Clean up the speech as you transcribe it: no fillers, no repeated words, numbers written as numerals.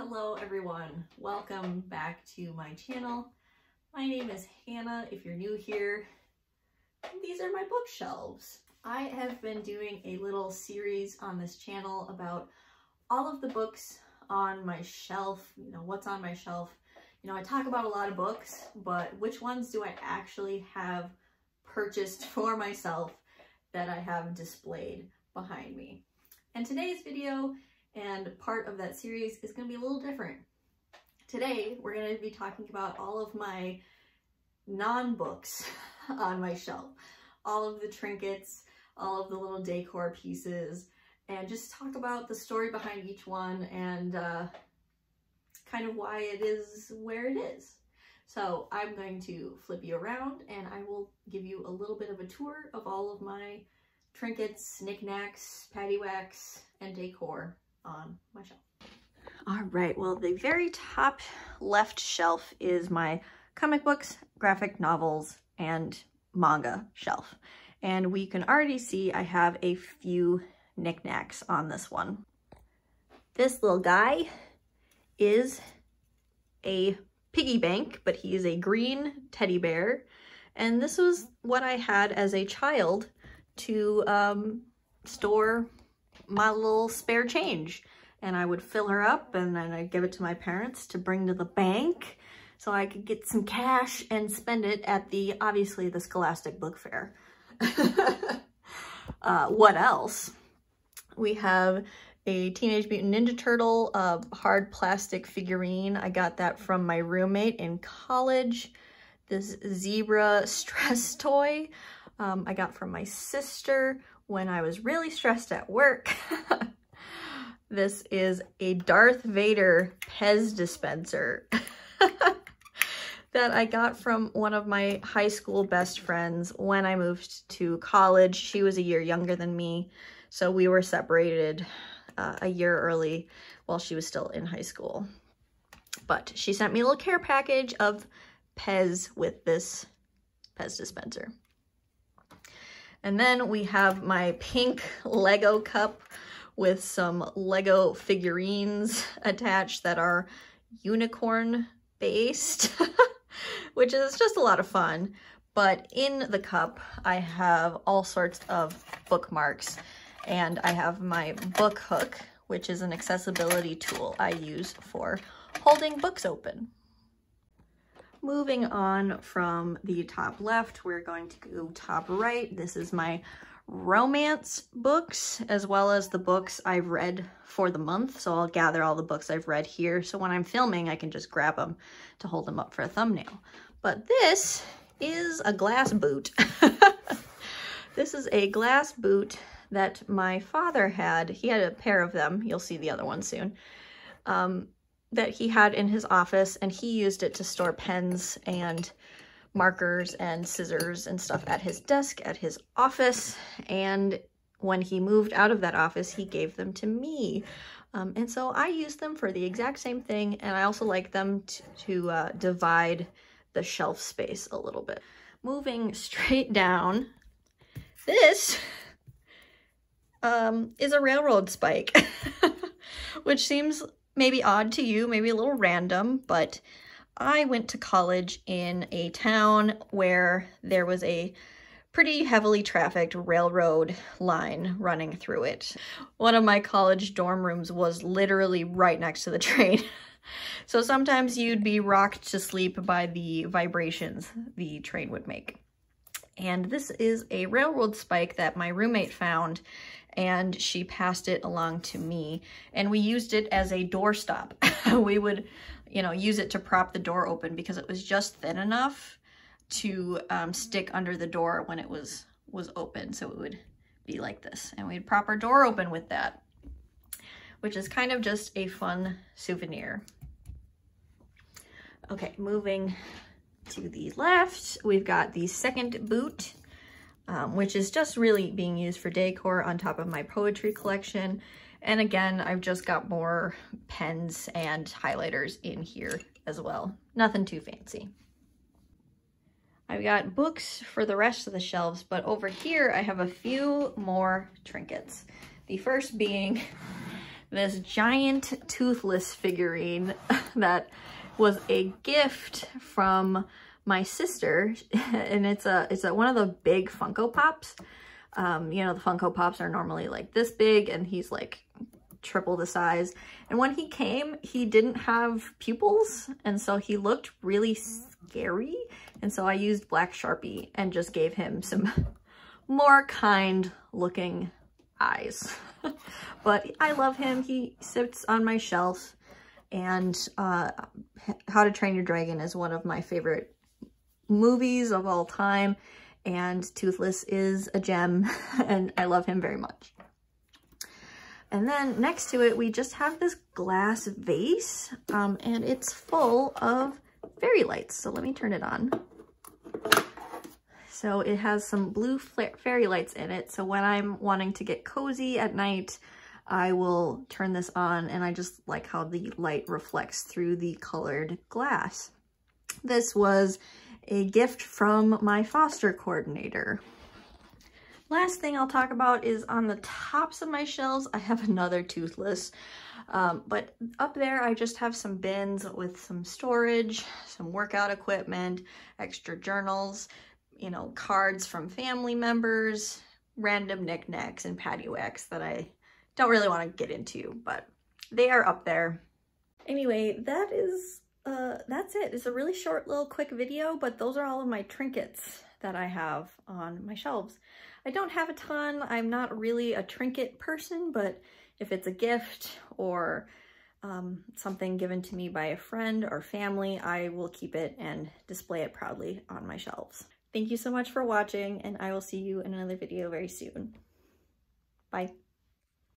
Hello everyone, welcome back to my channel. My name is Hannah. If you're new here, these are my bookshelves. I have been doing a little series on this channel about all of the books on my shelf, you know, what's on my shelf. You know, I talk about a lot of books, but which ones do I actually have purchased for myself that I have displayed behind me? And today's video and part of that series is going to be a little different. Today, we're going to be talking about all of my non-books on my shelf. All of the trinkets, all of the little decor pieces, and just talk about the story behind each one and kind of why it is where it is. So I'm going to flip you around and I will give you a little bit of a tour of all of my trinkets, knickknacks, paddywhacks, and decor on my shelf. All right, well, the very top left shelf is my comic books, graphic novels, and manga shelf. And we can already see I have a few knickknacks on this one. This little guy is a piggy bank, but he is a green teddy bear. And this was what I had as a child to store my little spare change, and I would fill her up and then I'd give it to my parents to bring to the bank so I could get some cash and spend it at the, obviously, the Scholastic Book Fair. What else? We have a Teenage Mutant Ninja Turtle hard plastic figurine. I got that from my roommate in college. This zebra stress toy I got from my sister when I was really stressed at work. This is a Darth Vader Pez dispenser that I got from one of my high school best friends when I moved to college. She was a year younger than me, so we were separated a year early while she was still in high school. But she sent me a little care package of Pez with this Pez dispenser. And then we have my pink Lego cup with some Lego figurines attached that are unicorn based, which is just a lot of fun. But in the cup, I have all sorts of bookmarks, and I have my book hook, which is an accessibility tool I use for holding books open. Moving on from the top left, we're going to go top right. This is my romance books, as well as the books I've read for the month. So I'll gather all the books I've read here, so when I'm filming, I can just grab them to hold them up for a thumbnail. But this is a glass boot. This is a glass boot that my father had. He had a pair of them. You'll see the other one soon. That he had in his office, and he used it to store pens and markers and scissors and stuff at his desk at his office. And when he moved out of that office, he gave them to me. And so I use them for the exact same thing, and I also like them to divide the shelf space a little bit. Moving straight down, this is a railroad spike, which seems maybe odd to you, maybe a little random, but I went to college in a town where there was a pretty heavily trafficked railroad line running through it. One of my college dorm rooms was literally right next to the train. So sometimes you'd be rocked to sleep by the vibrations the train would make. And this is a railroad spike that my roommate found, and she passed it along to me, and we used it as a doorstop. We would, you know, use it to prop the door open because it was just thin enough to stick under the door when it was open. So it would be like this, and we'd prop our door open with that, which is kind of just a fun souvenir. Okay, moving to the left, we've got the second boot, which is just really being used for decor on top of my poetry collection. And again, I've just got more pens and highlighters in here as well. Nothing too fancy. I've got books for the rest of the shelves, but over here I have a few more trinkets. The first being this giant Toothless figurine that was a gift from my sister, and it's one of the big Funko Pops. You know, the Funko Pops are normally like this big, and he's like triple the size. And when he came, he didn't have pupils, and so he looked really scary. And so I used black Sharpie and just gave him some more kind looking eyes. But I love him. He sits on my shelf, and How to Train Your Dragon is one of my favorite movies of all time, and Toothless is a gem, and I love him very much. And then next to it, we just have this glass vase, and it's full of fairy lights. So let me turn it on. So it has some blue fairy lights in it. So when I'm wanting to get cozy at night, I will turn this on, and I just like how the light reflects through the colored glass. This was a gift from my foster coordinator. Last thing I'll talk about is on the tops of my shelves, I have another Toothless, but up there I just have some bins with some storage, some workout equipment, extra journals, you know, cards from family members, random knickknacks and paddywhacks that I don't really want to get into, but they are up there. Anyway, that is, that's it. It's a really short little quick video, but those are all of my trinkets that I have on my shelves. I don't have a ton. I'm not really a trinket person, but if it's a gift or something given to me by a friend or family, I will keep it and display it proudly on my shelves. Thank you so much for watching, and I will see you in another video very soon. Bye.